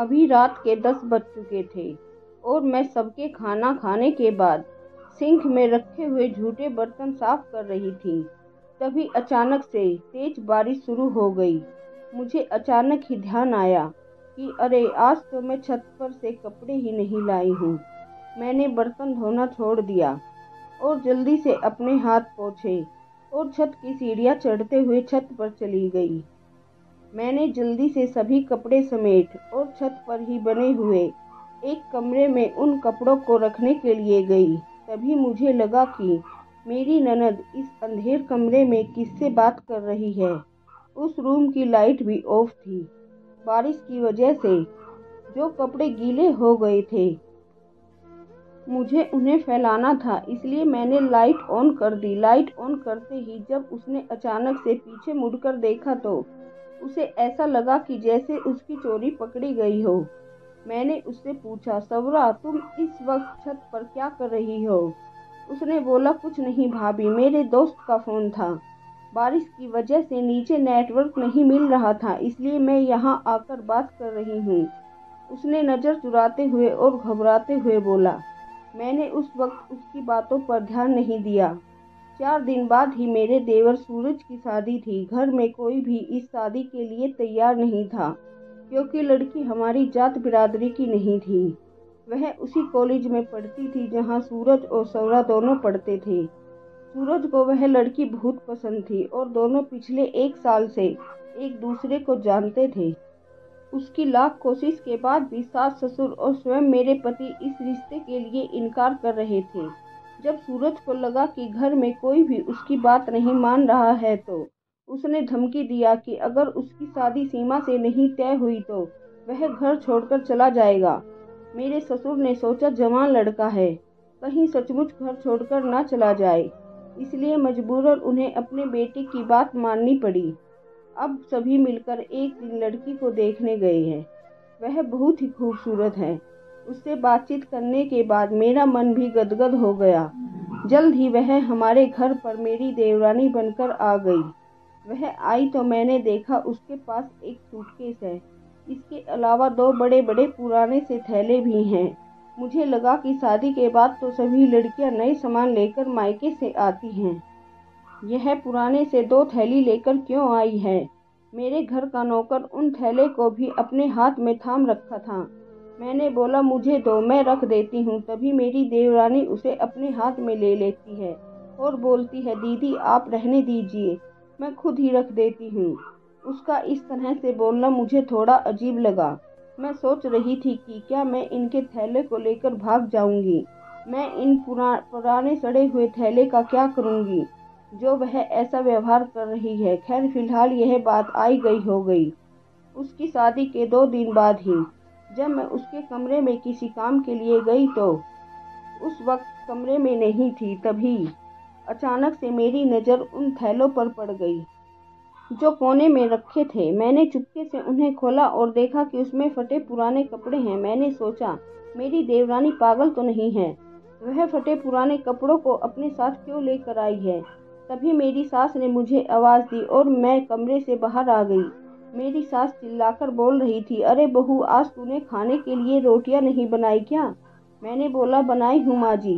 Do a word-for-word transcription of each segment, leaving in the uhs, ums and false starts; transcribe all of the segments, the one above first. अभी रात के दस बज चुके थे और मैं सबके खाना खाने के बाद सिंक में रखे हुए झूठे बर्तन साफ कर रही थी। तभी अचानक से तेज बारिश शुरू हो गई। मुझे अचानक ही ध्यान आया कि अरे आज तो मैं छत पर से कपड़े ही नहीं लाई हूँ। मैंने बर्तन धोना छोड़ दिया और जल्दी से अपने हाथ पोंछे और छत की सीढ़ियाँ चढ़ते हुए छत पर चली गई। मैंने जल्दी से सभी कपड़े समेट और छत पर ही बने हुए एक कमरे में उन कपड़ों को रखने के लिए गई। तभी मुझे लगा कि मेरी ननद इस अंधेर कमरे में किससे बात कर रही है। उस रूम की लाइट भी ऑफ थी। बारिश की वजह से जो कपड़े गीले हो गए थे मुझे उन्हें फैलाना था, इसलिए मैंने लाइट ऑन कर दी। लाइट ऑन करते ही जब उसने अचानक से पीछे मुड़कर देखा तो उसे ऐसा लगा कि जैसे उसकी चोरी पकड़ी गई हो। मैंने उससे पूछा, सवरा तुम इस वक्त छत पर क्या कर रही हो? उसने बोला, कुछ नहीं भाभी, मेरे दोस्त का फ़ोन था। बारिश की वजह से नीचे नेटवर्क नहीं मिल रहा था, इसलिए मैं यहाँ आकर बात कर रही हूँ। उसने नज़र चुराते हुए और घबराते हुए बोला। मैंने उस वक्त उसकी बातों पर ध्यान नहीं दिया। चार दिन बाद ही मेरे देवर सूरज की शादी थी। घर में कोई भी इस शादी के लिए तैयार नहीं था क्योंकि लड़की हमारी जात बिरादरी की नहीं थी। वह उसी कॉलेज में पढ़ती थी जहां सूरज और सौरा दोनों पढ़ते थे। सूरज को वह लड़की बहुत पसंद थी और दोनों पिछले एक साल से एक दूसरे को जानते थे। उसकी लाख कोशिश के बाद भी सास ससुर और स्वयं मेरे पति इस रिश्ते के लिए इनकार कर रहे थे। जब सूरज को लगा कि घर में कोई भी उसकी बात नहीं मान रहा है तो उसने धमकी दिया कि अगर उसकी शादी सीमा से नहीं तय हुई तो वह घर छोड़कर चला जाएगा। मेरे ससुर ने सोचा जवान लड़का है, कहीं सचमुच घर छोड़कर ना चला जाए, इसलिए मजबूरन उन्हें अपने बेटे की बात माननी पड़ी। अब सभी मिलकर एक दिन लड़की को देखने गए हैं। वह बहुत ही खूबसूरत है। उससे बातचीत करने के बाद मेरा मन भी गदगद हो गया। जल्द ही वह हमारे घर पर मेरी देवरानी बनकर आ गई। वह आई तो मैंने देखा उसके पास एक सूटकेस है, इसके अलावा दो बड़े बड़े पुराने से थैले भी हैं। मुझे लगा कि शादी के बाद तो सभी लड़कियां नए सामान लेकर मायके से आती हैं, यह पुराने से दो थैली लेकर क्यों आई है। मेरे घर का नौकर उन थैले को भी अपने हाथ में थाम रखा था। मैंने बोला, मुझे दो, मैं रख देती हूँ। तभी मेरी देवरानी उसे अपने हाथ में ले लेती है और बोलती है, दीदी आप रहने दीजिए, मैं खुद ही रख देती हूँ। उसका इस तरह से बोलना मुझे थोड़ा अजीब लगा। मैं सोच रही थी कि क्या मैं इनके थैले को लेकर भाग जाऊँगी। मैं इन पुरा, पुराने सड़े हुए थैले का क्या करूँगी जो वह ऐसा व्यवहार कर रही है। खैर फिलहाल यह बात आई गई हो गई। उसकी शादी के दो दिन बाद ही जब मैं उसके कमरे में किसी काम के लिए गई तो उस वक्त कमरे में नहीं थी। तभी अचानक से मेरी नज़र उन थैलों पर पड़ गई जो कोने में रखे थे। मैंने चुपके से उन्हें खोला और देखा कि उसमें फटे पुराने कपड़े हैं। मैंने सोचा मेरी देवरानी पागल तो नहीं है, वह फटे पुराने कपड़ों को अपने साथ क्यों लेकर आई है। तभी मेरी सास ने मुझे आवाज़ दी और मैं कमरे से बाहर आ गई। मेरी सास चिल्लाकर बोल रही थी, अरे बहू आज तूने खाने के लिए रोटियां नहीं बनाई क्या? मैंने बोला, बनाई हूँ माँ जी।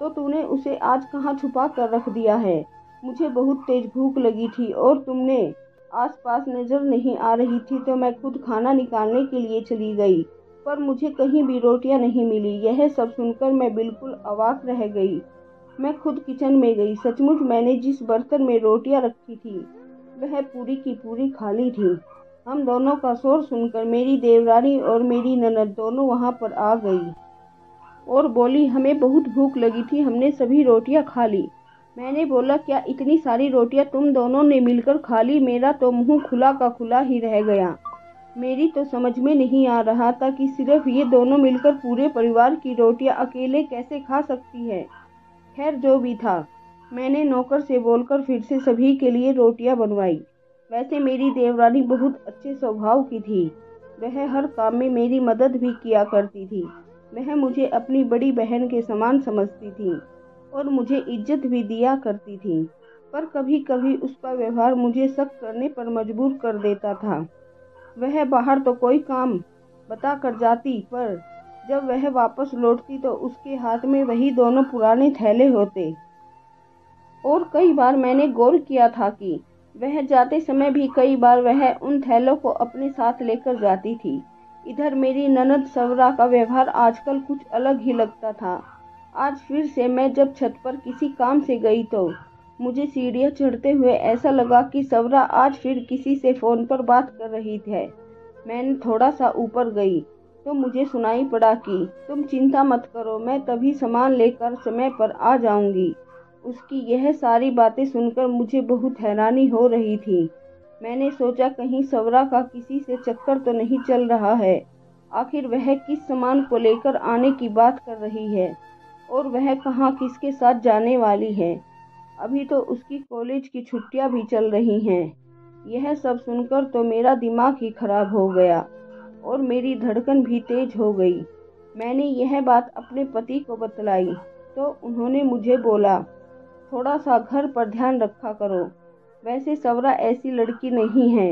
तो तूने उसे आज कहाँ छुपा कर रख दिया है? मुझे बहुत तेज भूख लगी थी और तुमने आसपास नज़र नहीं आ रही थी तो मैं खुद खाना निकालने के लिए चली गई, पर मुझे कहीं भी रोटियाँ नहीं मिली। यह सब सुनकर मैं बिल्कुल अवाक रह गई। मैं खुद किचन में गई। सचमुच मैंने जिस बर्तन में रोटियाँ रखी थी वह पूरी की पूरी खाली थी। हम दोनों का शोर सुनकर मेरी देवरानी और मेरी ननद दोनों वहां पर आ गई और बोली, हमें बहुत भूख लगी थी, हमने सभी रोटियां खा ली। मैंने बोला, क्या इतनी सारी रोटियां तुम दोनों ने मिलकर खा ली? मेरा तो मुंह खुला का खुला ही रह गया। मेरी तो समझ में नहीं आ रहा था कि सिर्फ ये दोनों मिलकर पूरे परिवार की रोटियाँ अकेले कैसे खा सकती है। खैर जो भी था, मैंने नौकर से बोलकर फिर से सभी के लिए रोटियां बनवाई। वैसे मेरी देवरानी बहुत अच्छे स्वभाव की थी, वह हर काम में मेरी मदद भी किया करती थी। वह मुझे अपनी बड़ी बहन के समान समझती थी और मुझे इज्जत भी दिया करती थी, पर कभी कभी उसका व्यवहार मुझे शक करने पर मजबूर कर देता था। वह बाहर तो कोई काम बता कर जाती, पर जब वह वापस लौटती तो उसके हाथ में वही दोनों पुराने थैले होते। और कई बार मैंने गौर किया था कि वह जाते समय भी कई बार वह उन थैलों को अपने साथ लेकर जाती थी। इधर मेरी ननद सवरा का व्यवहार आजकल कुछ अलग ही लगता था। आज फिर से मैं जब छत पर किसी काम से गई तो मुझे सीढ़ियाँ चढ़ते हुए ऐसा लगा कि सवरा आज फिर किसी से फ़ोन पर बात कर रही है। मैंने थोड़ा सा ऊपर गई तो मुझे सुनाई पड़ा कि तुम चिंता मत करो, मैं तभी सामान लेकर समय पर आ जाऊंगी। उसकी यह सारी बातें सुनकर मुझे बहुत हैरानी हो रही थी। मैंने सोचा कहीं सवरा का किसी से चक्कर तो नहीं चल रहा है, आखिर वह किस सामान को लेकर आने की बात कर रही है और वह कहाँ किसके साथ जाने वाली है। अभी तो उसकी कॉलेज की छुट्टियां भी चल रही हैं। यह सब सुनकर तो मेरा दिमाग ही खराब हो गया और मेरी धड़कन भी तेज हो गई। मैंने यह बात अपने पति को बतलाई तो उन्होंने मुझे बोला, थोड़ा सा घर पर ध्यान रखा करो। वैसे सवरा ऐसी लड़की नहीं है,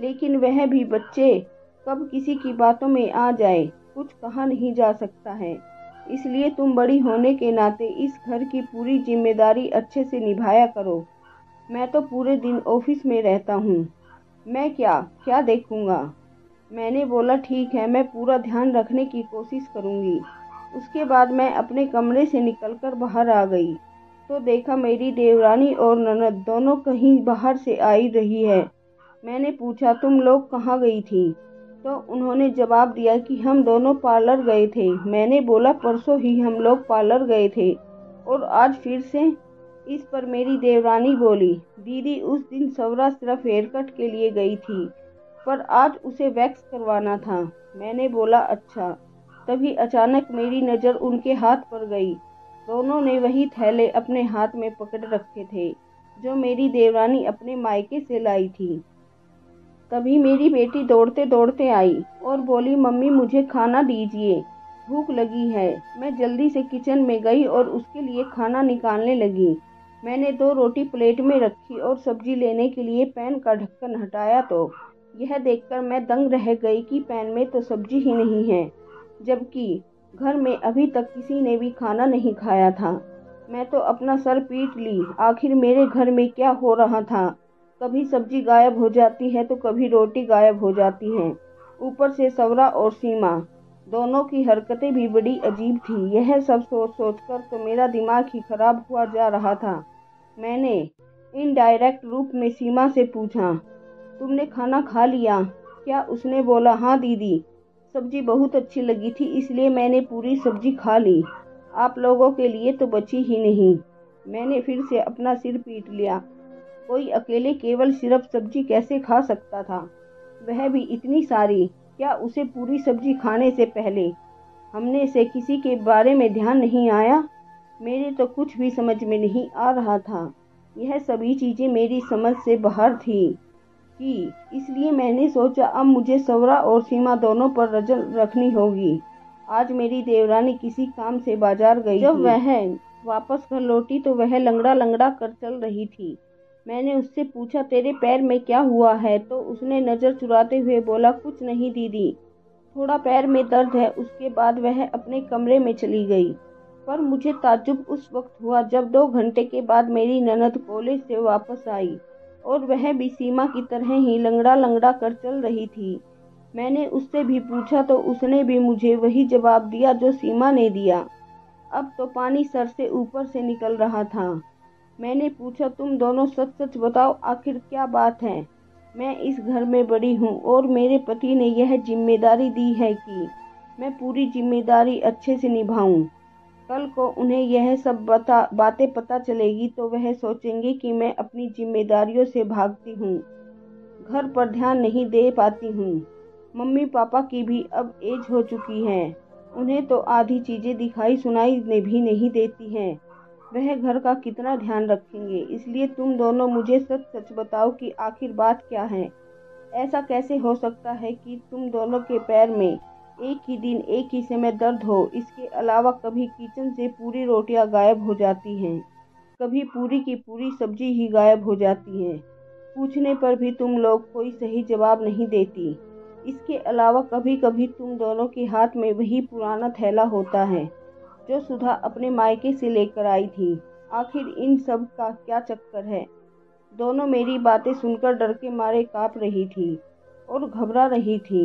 लेकिन वह भी बच्चे कब किसी की बातों में आ जाए, कुछ कहा नहीं जा सकता है। इसलिए तुम बड़ी होने के नाते इस घर की पूरी जिम्मेदारी अच्छे से निभाया करो। मैं तो पूरे दिन ऑफिस में रहता हूँ, मैं क्या क्या देखूँगा। मैंने बोला ठीक है, मैं पूरा ध्यान रखने की कोशिश करूँगी। उसके बाद मैं अपने कमरे से निकलकर बाहर आ गई तो देखा मेरी देवरानी और ननद दोनों कहीं बाहर से आई रही है। मैंने पूछा तुम लोग कहाँ गई थी, तो उन्होंने जवाब दिया कि हम दोनों पार्लर गए थे। मैंने बोला परसों ही हम लोग पार्लर गए थे और आज फिर से। इस पर मेरी देवरानी बोली, दीदी उस दिन सवरा सिर्फ हेयर कट के लिए गई थी, पर आज उसे वैक्स करवाना था। मैंने बोला अच्छा। तभी अचानक मेरी नज़र उनके हाथ पर गई। दोनों ने वही थैले अपने हाथ में पकड़ रखे थे जो मेरी देवरानी अपने मायके से लाई थी। तभी मेरी बेटी दौड़ते दौड़ते आई और बोली, मम्मी मुझे खाना दीजिए, भूख लगी है। मैं जल्दी से किचन में गई और उसके लिए खाना निकालने लगी। मैंने दो रोटी प्लेट में रखी और सब्जी लेने के लिए पैन का ढक्कन हटाया तो यह देखकर मैं दंग रह गई कि पैन में तो सब्जी ही नहीं है, जबकि घर में अभी तक किसी ने भी खाना नहीं खाया था। मैं तो अपना सर पीट ली, आखिर मेरे घर में क्या हो रहा था। कभी सब्जी गायब हो जाती है तो कभी रोटी गायब हो जाती है। ऊपर से सवरा और सीमा दोनों की हरकतें भी बड़ी अजीब थी। यह सब सोच सोच कर तो मेरा दिमाग ही खराब हुआ जा रहा था। मैंने इनडायरेक्ट रूप में सीमा से पूछा, तुमने खाना खा लिया क्या? उसने बोला हाँ दीदी, सब्जी बहुत अच्छी लगी थी इसलिए मैंने पूरी सब्जी खा ली, आप लोगों के लिए तो बची ही नहीं। मैंने फिर से अपना सिर पीट लिया। कोई अकेले केवल सिर्फ सब्जी कैसे खा सकता था, वह भी इतनी सारी। क्या उसे पूरी सब्जी खाने से पहले हमने से किसी के बारे में ध्यान नहीं आया? मेरे तो कुछ भी समझ में नहीं आ रहा था। यह सभी चीज़ें मेरी समझ से बाहर थी कि इसलिए मैंने सोचा अब मुझे सवरा और सीमा दोनों पर नजर रखनी होगी। आज मेरी देवरानी किसी काम से बाजार गई। जब वह वापस घर लौटी तो वह लंगड़ा लंगड़ा कर चल रही थी। मैंने उससे पूछा तेरे पैर में क्या हुआ है, तो उसने नज़र चुराते हुए बोला कुछ नहीं दीदी, थोड़ा पैर में दर्द है। उसके बाद वह अपने कमरे में चली गई। पर मुझे ताज्जुब उस वक्त हुआ जब दो घंटे के बाद मेरी ननद कॉलेज से वापस आई और वह भी सीमा की तरह ही लंगड़ा लंगड़ा कर चल रही थी। मैंने उससे भी पूछा तो उसने भी मुझे वही जवाब दिया जो सीमा ने दिया। अब तो पानी सर से ऊपर से निकल रहा था। मैंने पूछा तुम दोनों सच सच बताओ, आखिर क्या बात है? मैं इस घर में बड़ी हूँ और मेरे पति ने यह जिम्मेदारी दी है कि मैं पूरी जिम्मेदारी अच्छे से निभाऊँ। कल को उन्हें यह सब बता बातें पता चलेगी तो वह सोचेंगे कि मैं अपनी जिम्मेदारियों से भागती हूँ, घर पर ध्यान नहीं दे पाती हूँ। मम्मी पापा की भी अब एज हो चुकी है, उन्हें तो आधी चीज़ें दिखाई सुनाई भी नहीं देती हैं, वह घर का कितना ध्यान रखेंगे। इसलिए तुम दोनों मुझे सच सच बताओ कि आखिर बात क्या है। ऐसा कैसे हो सकता है कि तुम दोनों के पैर में एक ही दिन एक ही समय दर्द हो, इसके अलावा कभी किचन से पूरी रोटियां गायब हो जाती हैं, कभी पूरी की पूरी सब्जी ही गायब हो जाती है। पूछने पर भी तुम लोग कोई सही जवाब नहीं देती। इसके अलावा कभी कभी तुम दोनों के हाथ में वही पुराना थैला होता है जो सुधा अपने मायके से लेकर आई थी। आखिर इन सब का क्या चक्कर है? दोनों मेरी बातें सुनकर डर के मारे काँप रही थी और घबरा रही थी।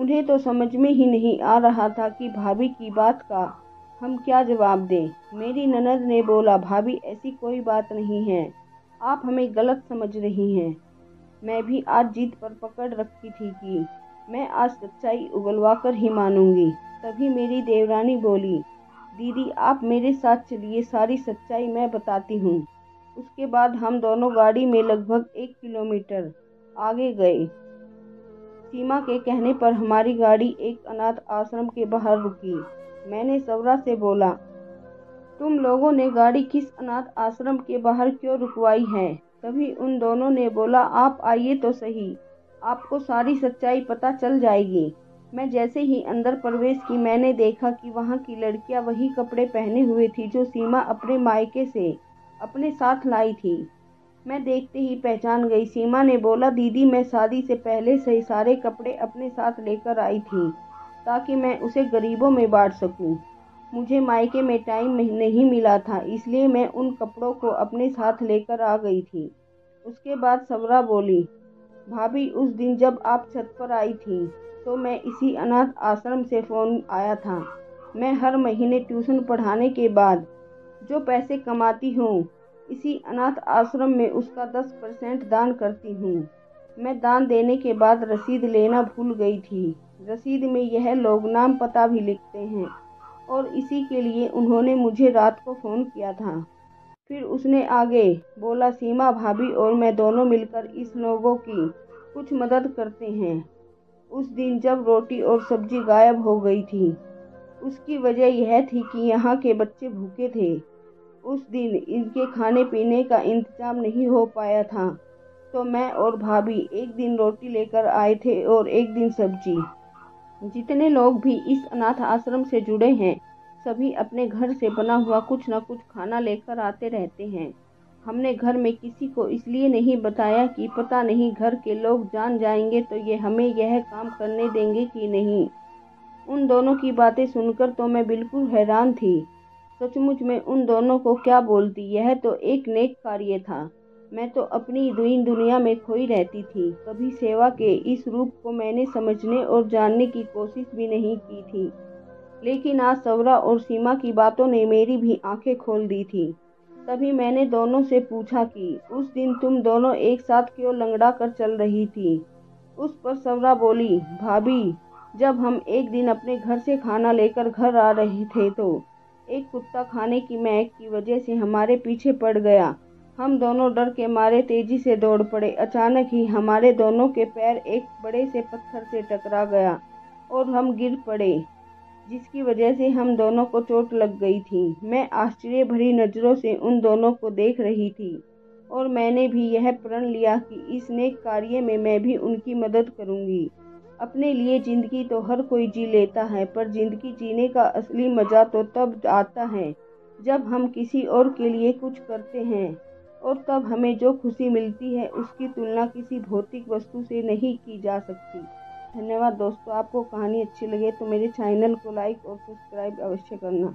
उन्हें तो समझ में ही नहीं आ रहा था कि भाभी की बात का हम क्या जवाब दें। मेरी ननद ने बोला, भाभी ऐसी कोई बात नहीं है, आप हमें गलत समझ रही हैं। मैं भी आज जीत पर पकड़ रखी थी कि मैं आज सच्चाई उगलवा कर ही मानूंगी। तभी मेरी देवरानी बोली, दीदी आप मेरे साथ चलिए, सारी सच्चाई मैं बताती हूँ। उसके बाद हम दोनों गाड़ी में लगभग एक किलोमीटर आगे गए। सीमा के कहने पर हमारी गाड़ी एक अनाथ आश्रम के बाहर रुकी। मैंने सौरा से बोला, तुम लोगों ने गाड़ी किस अनाथ आश्रम के बाहर क्यों रुकवाई है? तभी उन दोनों ने बोला, आप आइए तो सही, आपको सारी सच्चाई पता चल जाएगी। मैं जैसे ही अंदर प्रवेश की, मैंने देखा कि वहाँ की लड़कियाँ वही कपड़े पहने हुए थी जो सीमा अपने मायके से अपने साथ लाई थी। मैं देखते ही पहचान गई। सीमा ने बोला, दीदी मैं शादी से पहले से ही सारे कपड़े अपने साथ लेकर आई थी ताकि मैं उसे गरीबों में बांट सकूं। मुझे मायके में टाइम नहीं मिला था, इसलिए मैं उन कपड़ों को अपने साथ लेकर आ गई थी। उसके बाद सवरा बोली, भाभी उस दिन जब आप छत पर आई थी तो मैं इसी अनाथ आश्रम से फ़ोन आया था। मैं हर महीने ट्यूशन पढ़ाने के बाद जो पैसे कमाती हूँ इसी अनाथ आश्रम में उसका दस परसेंट दान करती हूँ। मैं दान देने के बाद रसीद लेना भूल गई थी। रसीद में यह लोग नाम पता भी लिखते हैं और इसी के लिए उन्होंने मुझे रात को फ़ोन किया था। फिर उसने आगे बोला, सीमा भाभी और मैं दोनों मिलकर इस लोगों की कुछ मदद करते हैं। उस दिन जब रोटी और सब्जी गायब हो गई थी उसकी वजह यह थी कि यहाँ के बच्चे भूखे थे। उस दिन इनके खाने पीने का इंतज़ाम नहीं हो पाया था, तो मैं और भाभी एक दिन रोटी लेकर आए थे और एक दिन सब्जी। जितने लोग भी इस अनाथ आश्रम से जुड़े हैं सभी अपने घर से बना हुआ कुछ ना कुछ खाना लेकर आते रहते हैं। हमने घर में किसी को इसलिए नहीं बताया कि पता नहीं घर के लोग जान जाएंगे तो ये हमें यह काम करने देंगे कि नहीं। उन दोनों की बातें सुनकर तो मैं बिल्कुल हैरान थी। सचमुच में उन दोनों को क्या बोलती, यह तो एक नेक कार्य था। मैं तो अपनी दीन दुनिया में खोई रहती थी। कभी सेवा के इस रूप को मैंने समझने और जानने की कोशिश भी नहीं की थी, लेकिन आज सौरा और सीमा की बातों ने मेरी भी आंखें खोल दी थी। तभी मैंने दोनों से पूछा कि उस दिन तुम दोनों एक साथ क्यों लंगड़ा कर चल रही थी। उस पर सौरा बोली, भाभी जब हम एक दिन अपने घर से खाना लेकर घर आ रहे थे तो एक कुत्ता खाने की महक की वजह से हमारे पीछे पड़ गया। हम दोनों डर के मारे तेजी से दौड़ पड़े। अचानक ही हमारे दोनों के पैर एक बड़े से पत्थर से टकरा गया और हम गिर पड़े, जिसकी वजह से हम दोनों को चोट लग गई थी। मैं आश्चर्य भरी नज़रों से उन दोनों को देख रही थी और मैंने भी यह प्रण लिया कि इस नेक कार्य में मैं भी उनकी मदद करूंगी। अपने लिए ज़िंदगी तो हर कोई जी लेता है, पर ज़िंदगी जीने का असली मज़ा तो तब आता है जब हम किसी और के लिए कुछ करते हैं, और तब हमें जो खुशी मिलती है उसकी तुलना किसी भौतिक वस्तु से नहीं की जा सकती। धन्यवाद दोस्तों, आपको कहानी अच्छी लगे तो मेरे चैनल को लाइक और सब्सक्राइब अवश्य करना।